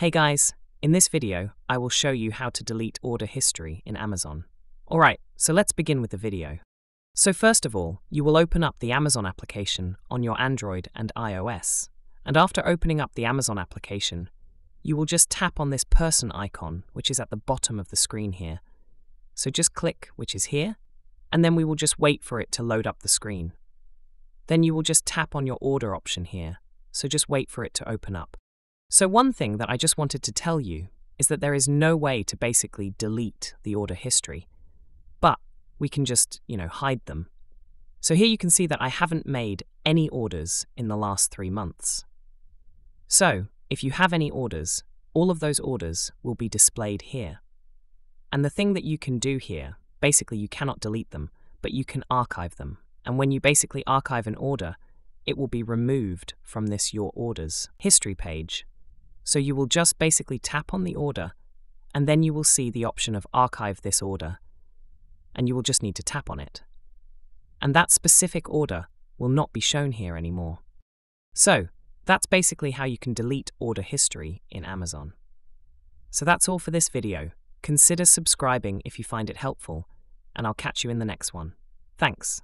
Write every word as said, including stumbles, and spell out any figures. Hey guys, in this video, I will show you how to delete order history in Amazon. Alright, so let's begin with the video. So first of all, you will open up the Amazon application on your Android and iOS. And after opening up the Amazon application, you will just tap on this person icon, which is at the bottom of the screen here. So just click, which is here, and then we will just wait for it to load up the screen. Then you will just tap on your order option here, so just wait for it to open up. So one thing that I just wanted to tell you is that there is no way to basically delete the order history, but we can just, you know, hide them. So here you can see that I haven't made any orders in the last three months. So if you have any orders, all of those orders will be displayed here. And the thing that you can do here, basically you cannot delete them, but you can archive them. And when you basically archive an order, it will be removed from this Your Orders history page. So you will just basically tap on the order, and then you will see the option of Archive this order, and you will just need to tap on it. And that specific order will not be shown here anymore. So that's basically how you can delete order history in Amazon. So that's all for this video. Consider subscribing if you find it helpful, and I'll catch you in the next one. Thanks.